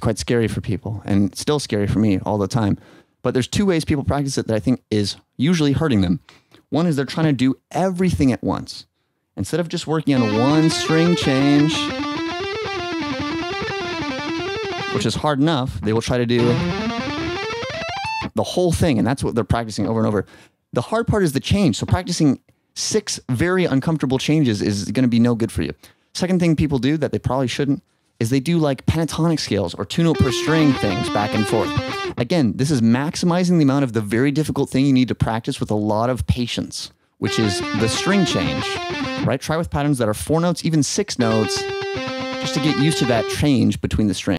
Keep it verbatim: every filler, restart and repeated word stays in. it's quite scary for people, and it's still scary for me all the time. But there's two ways people practice it that I think is usually hurting them. One is they're trying to do everything at once. Instead of just working on one string change, which is hard enough, they will try to do the whole thing, and that's what they're practicing over and over. The hard part is the change, so practicing six very uncomfortable changes is going to be no good for you. Second thing people do that they probably shouldn't is they do like pentatonic scales or two note per string things back and forth. Again, this is maximizing the amount of the very difficult thing you need to practice with a lot of patience, which is the string change, right? Try with patterns that are four notes, even six notes, just to get used to that change between the strings.